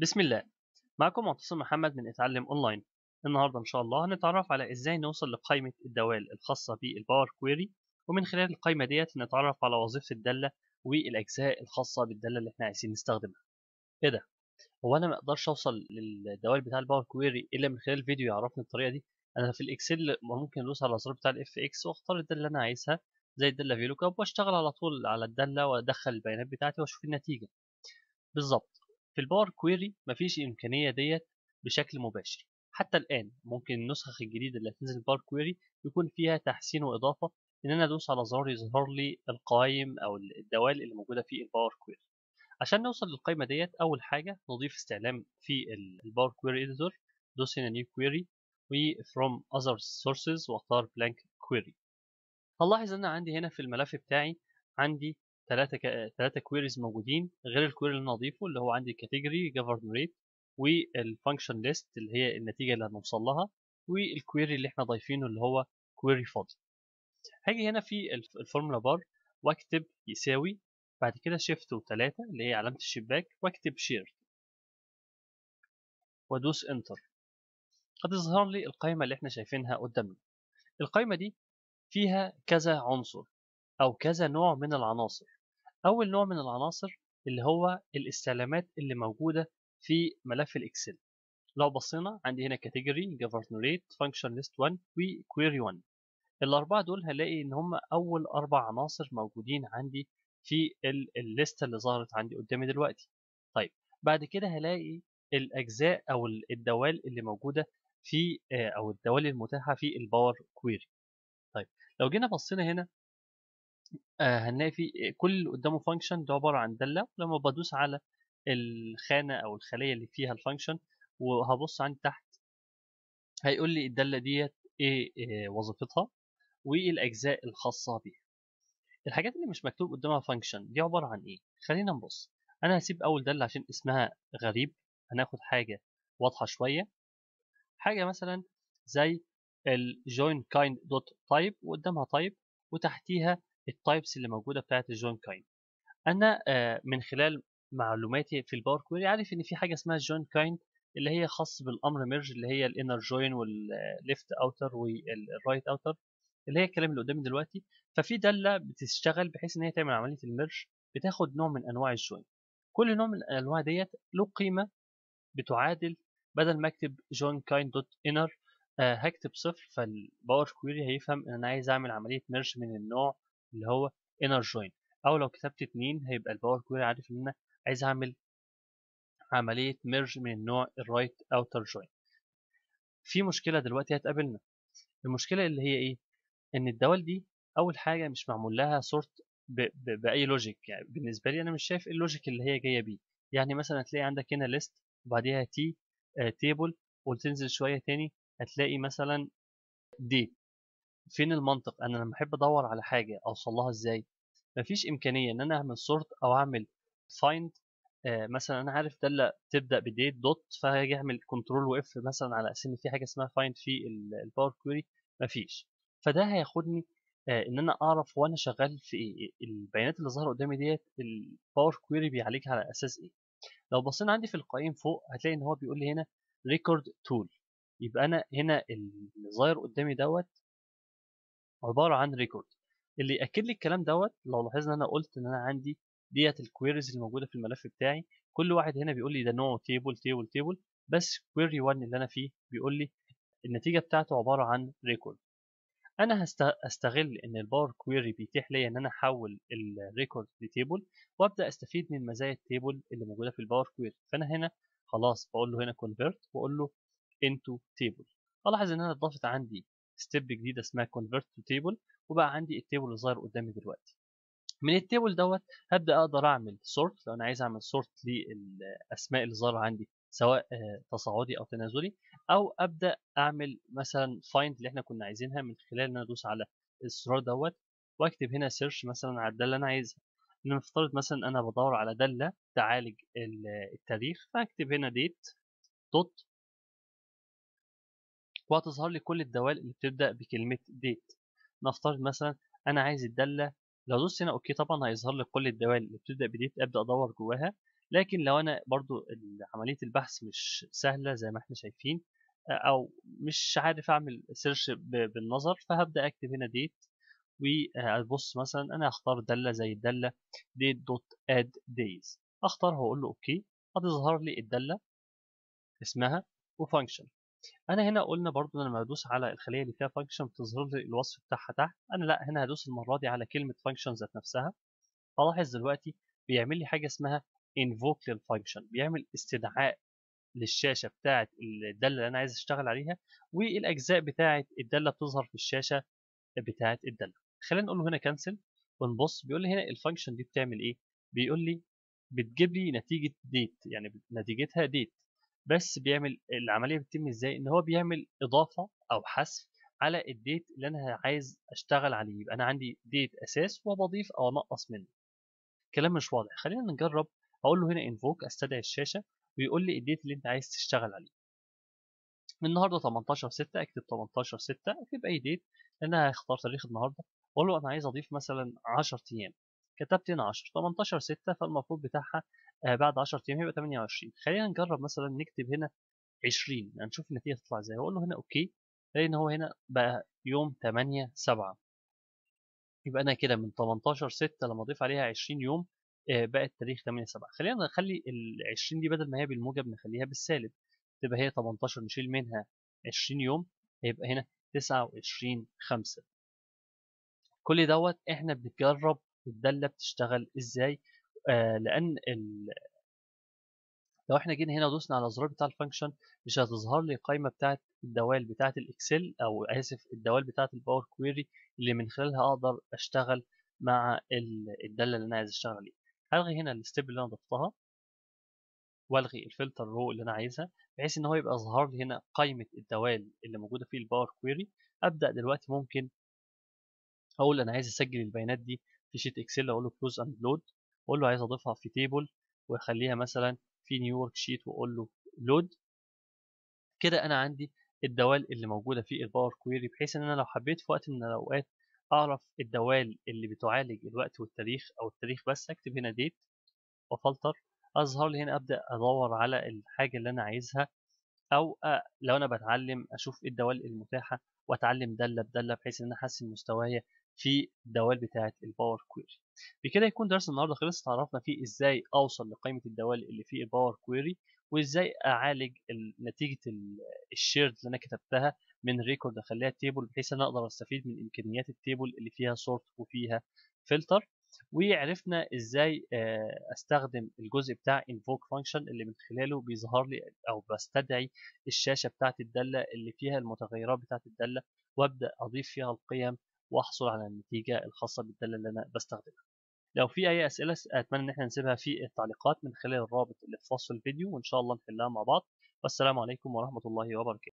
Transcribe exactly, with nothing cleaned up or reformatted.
بسم الله، معكم منتصر محمد من اتعلم اونلاين. النهارده ان شاء الله هنتعرف على ازاي نوصل لقائمه الدوال الخاصه بالباور كويري، ومن خلال القائمه ديت نتعرف على وظيفه الداله والاجزاء الخاصه بالداله اللي احنا عايزين نستخدمها. ايه ده؟ هو انا ما اقدرش اوصل للدوال بتاع الباور كويري الا من خلال فيديو يعرفني الطريقه دي؟ انا في الاكسل ممكن ادوس على الزرار بتاع الإف إكس واختار الداله اللي انا عايزها زي الداله في لوكاب، واشتغل على طول على الداله وادخل البيانات بتاعتي واشوف النتيجه بالظبط. في الباور كويري مفيش الامكانيه ديت بشكل مباشر حتى الان. ممكن النسخ الجديده اللي هتنزل الباور كويري يكون فيها تحسين واضافه، ان انا ادوس على زرار يظهر لي القوائم او الدوال اللي موجوده في الباور كويري. عشان نوصل للقائمه ديت، اول حاجه نضيف استعلام في الباور كويري اديتور، دوس هنا نيو كويري وفروم اذر سورسز واختار بلانك كويري. هنلاحظ ان انا عندي هنا في الملف بتاعي عندي ثلاثة ثلاثة كويريز موجودين غير الكويري اللي انا هضيفه، اللي هو عندي كاتيجوري جوفرن ريت والفانكشن ليست اللي هي النتيجه اللي هنوصل لها، والكويري اللي احنا ضايفينه اللي هو كويري فاضي. هاجي هنا في الفورمولا بار واكتب يساوي، بعد كده شيفت وثلاثة اللي هي علامه الشباك، واكتب شير وادوس انتر. هتظهر لي القائمه اللي احنا شايفينها قدامنا. القائمه دي فيها كذا عنصر او كذا نوع من العناصر. أول نوع من العناصر اللي هو الاستعلامات اللي موجودة في ملف الإكسل. لو بصينا عندي هنا category، governor rate، function list واحد و query واحد. الأربعة دول هلاقي إن هم أول أربع عناصر موجودين عندي في الليستة اللي ظهرت عندي قدامي دلوقتي. طيب بعد كده هلاقي الأجزاء أو الدوال اللي موجودة في أو الدوال المتاحة في الباور كويري. طيب لو جينا بصينا هنا آه هنلاقي في كل اللي قدامه فانكشن ده عباره عن داله، ولما بدوس على الخانه او الخليه اللي فيها الفانكشن وهبص عند تحت هيقول لي الداله ديت ايه آه وظيفتها والاجزاء الخاصه بيها. الحاجات اللي مش مكتوب قدامها فانكشن دي عباره عن ايه؟ خلينا نبص. انا هسيب اول داله عشان اسمها غريب، هناخد حاجه واضحه شويه، حاجه مثلا زي الجوين كاين دوت تايب وقدامها تايب وتحتيها التايبس اللي موجوده بتاعت الجوين كاين. انا من خلال معلوماتي في الباور كويري عارف ان في حاجه اسمها جوين كاين اللي هي خاص بالامر ميرج، اللي هي الانر جوين والليفت اوتر والرايت اوتر اللي هي الكلام اللي قدامي دلوقتي. ففي داله بتشتغل بحيث ان هي تعمل عمليه الميرج، بتاخد نوع من انواع الجوين. كل نوع من الانواع ديت له قيمه بتعادل، بدل ما اكتب جوين كاين دوت انر هكتب صفر، فالباور كويري هيفهم ان انا عايز اعمل عمليه ميرج من النوع اللي هو انر جوين. او لو كتبت اتنين هيبقى الباور كويري عارف ان انا عايز اعمل عمليه ميرج من النوع الرايت اوتر جوين. في مشكله دلوقتي هتقابلنا. المشكله اللي هي ايه؟ ان الدوال دي اول حاجه مش معمول لها سورت باي لوجيك. يعني بالنسبه لي انا مش شايف اللوجيك اللي هي جايه بيه. يعني مثلا هتلاقي عندك هنا ليست وبعديها تي تيبل، وتنزل شويه تاني هتلاقي مثلا دي. فين المنطق؟ انا لما احب ادور على حاجه اوصل لها ازاي؟ مفيش امكانيه ان انا اعمل سورت او اعمل فايند. آه مثلا انا عارف داله تبدا بديت دوت، فهاجي اعمل كنترول واف مثلا على اساس ان في حاجه اسمها فايند في الباور كويري، مفيش. فده هياخدني آه ان انا اعرف وانا شغال في ايه البيانات اللي ظاهره قدامي ديت الباور كويري بيعالجها على اساس ايه. لو بصينا عندي في القائم فوق هتلاقي ان هو بيقول لي هنا ريكورد تول، يبقى انا هنا اللي ظاهر قدامي دوت عباره عن ريكورد. اللي ياكد لي الكلام دوت لو لاحظنا انا قلت ان انا عندي ديت الكويريز اللي موجوده في الملف بتاعي، كل واحد هنا بيقول لي ده نوعه تيبل تيبل تيبل، بس كويري واحد اللي انا فيه بيقول لي النتيجه بتاعته عباره عن ريكورد. انا هستغل ان الباور كويري بيتيح لي ان انا احول الريكورد لتيبل وابدا استفيد من مزايا التيبل اللي موجوده في الباور كويري. فانا هنا خلاص بقول له هنا كونفيرت واقول له انتو تيبل. الاحظ ان انا اضافت عندي ستيب جديده اسمها convert to table، وبقى عندي التيبل اللي ظاهر قدامي دلوقتي. من التيبل دوت هبدا اقدر اعمل سورت لو انا عايز اعمل سورت للاسماء اللي ظاهره عندي سواء تصاعدي او تنازلي، او ابدا اعمل مثلا فايند اللي احنا كنا عايزينها من خلال ان انا ادوس على الزرار دوت واكتب هنا سيرش مثلا على الداله اللي انا عايزها. نفترض مثلا انا بدور على داله تعالج التاريخ، فاكتب هنا date دوت وهتظهر لي كل الدوال اللي بتبدأ بكلمة date. نفترض مثلا أنا عايز الدالة، لو دوست هنا أوكي طبعا هيظهر لي كل الدوال اللي بتبدأ بديت أبدأ أدور جواها. لكن لو انا برضو عمليه البحث مش سهله زي ما احنا شايفين او مش عارف اعمل سيرش بالنظر، فهبدا اكتب هنا ديت وابص مثلا انا هختار داله زي الداله date.add days، اختار واقول له اوكي، هتظهر لي الداله اسمها وفانكشن. انا هنا قلنا برضو انا لما بدوس على الخليه اللي فيها فانكشن بتظهر لي الوصف بتاعها تحت، انا لا هنا هدوس المره دي على كلمه فانكشن ذات نفسها. هلاحظ دلوقتي بيعمل لي حاجه اسمها invoke للفانكشن، بيعمل استدعاء للشاشه بتاعه الداله اللي انا عايز اشتغل عليها، والاجزاء بتاعه الداله بتظهر في الشاشه بتاعه الداله. خلينا نقول له هنا كنسل ونبص، بيقول لي هنا الفانكشن دي بتعمل ايه؟ بيقول لي بتجيب لي نتيجه ديت، يعني نتيجتها ديت، بس بيعمل العمليه بتتم ازاي؟ ان هو بيعمل اضافه او حذف على الديت اللي انا عايز اشتغل عليه، يبقى انا عندي ديت اساس وبضيف او انقص منه. كلام مش واضح، خلينا نجرب. اقول له هنا انفوك، استدعي الشاشه، ويقول لي الديت اللي انت عايز تشتغل عليه. من النهارده تمنتاشر ستة، اكتب تمنتاشر ستة، اكتب اي ديت، انا هختار تاريخ النهارده، اقول له انا عايز اضيف مثلا عشرة ايام، كتبت هنا عشرة، تمنتاشر ستة فالمفروض بتاعها بعد عشرة ايام هيبقى تمنية وعشرين. خلينا نجرب مثلا نكتب هنا عشرين، هنشوف النتيجه تطلع ازاي. اقول له هنا اوكي، لان هو هنا بقى يوم تمنية سبعة، يبقى انا كده من تمنتاشر ستة لما اضيف عليها عشرين يوم بقت تاريخ تمنية سبعة. خلينا نخلي ال عشرين دي بدل ما هي بالموجب نخليها بالسالب، تبقى هي تمنتاشر نشيل منها عشرين يوم، هيبقى هنا تسعة وعشرين خمسة. كل دوت احنا بنجرب الداله بتشتغل ازاي، آه لان ال... لو احنا جينا هنا ودوسنا على الزرار بتاع الفانكشن مش هتظهر لي القايمه بتاعه الدوال بتاعه الاكسل، او اسف الدوال بتاعه الباور كويري اللي من خلالها اقدر اشتغل مع الداله اللي انا عايز اشتغل عليها. هلغي هنا الستيب اللي انا ضفتها، والغي الفلتر رو اللي انا عايزها، بحيث ان هو يبقى ظهر لي هنا قائمه الدوال اللي موجوده في الباور كويري. ابدا دلوقتي ممكن اقول انا عايز اسجل البيانات دي في شيت اكسل، اقول له كلوز اند لود، اقول له عايز اضيفها في تيبل واخليها مثلا في نيو ورك شيت، واقول له لود. كده انا عندي الدوال اللي موجوده في الباور كويري، بحيث ان انا لو حبيت في وقت من الاوقات اعرف الدوال اللي بتعالج الوقت والتاريخ او التاريخ بس، اكتب هنا ديت وفلتر، اظهر لي هنا ابدا ادور على الحاجه اللي انا عايزها، او لو انا بتعلم اشوف ايه الدوال المتاحه واتعلم داله بداله، بحيث ان انا احسن مستوايا في الدوال بتاعه الباور كويري. بكده يكون درس النهارده خلص، عرفنا فيه ازاي اوصل لقائمه الدوال اللي في الباور كويري، وازاي اعالج نتيجه الشيرد اللي انا كتبتها من ريكورد اخليها تيبل، بحيث انا اقدر استفيد من امكانيات التيبل اللي فيها سورت وفيها فلتر. وعرفنا ازاي استخدم الجزء بتاع invoke function اللي من خلاله بيظهر لي او بستدعي الشاشه بتاعه الداله اللي فيها المتغيرات بتاعه الداله، وابدا اضيف فيها القيم واحصل على النتيجه الخاصه بالداله اللي انا بستخدمها. لو في اي اسئله اتمنى ان احنا نسيبها في التعليقات من خلال الرابط اللي في وصف الفيديو، وان شاء الله نحلها مع بعض. والسلام عليكم ورحمه الله وبركاته.